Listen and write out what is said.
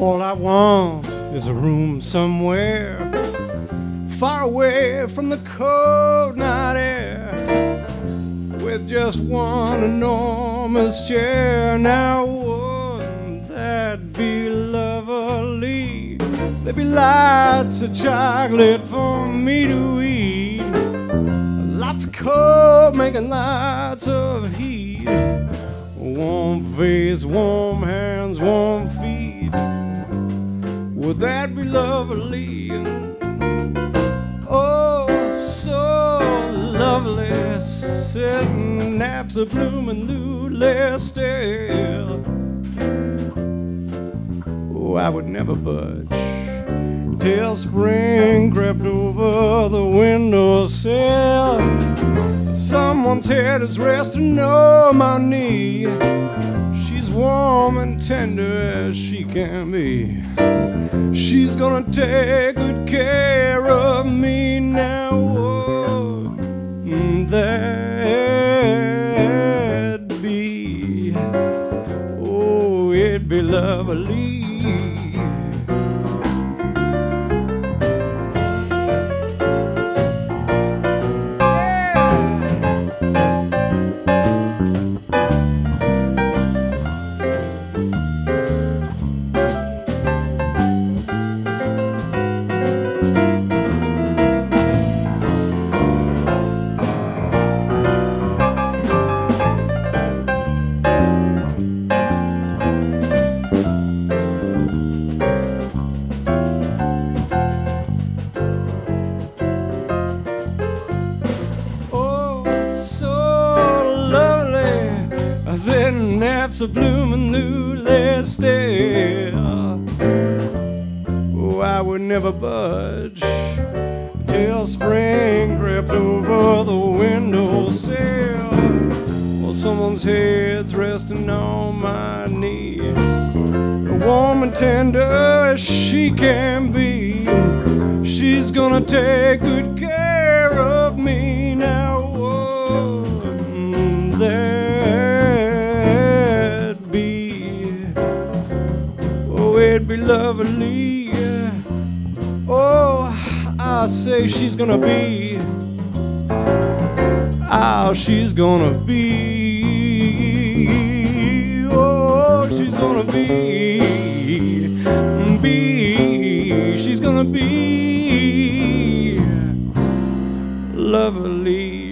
All I want is a room somewhere far away from the cold night air, with just one enormous chair. Now wouldn't that be loverly? There'd be lots of chocolate for me to eat, lots of cold making lots of heat, warm face, warm hands, warm feet. Would that be lovely? Oh, so lovely, sitting naps a bloomin' lully still. Oh, I would never budge till spring crept over the windowsill. Someone's head is resting on my knee. She's warm and tender as she can be. She's gonna take good care of me now. Wouldn't that be? Oh, it'd be loverly. Sitting naps a bloomin' lully still. Oh, I would never budge till spring crept over the windowsill. Well, someone's head's resting on my knee, warm and tender as she can be. She's gonna take good care of me now. Wouldn't that be loverly? Oh, I say she's gonna be, oh, she's gonna be, oh, she's gonna be, she's gonna be loverly.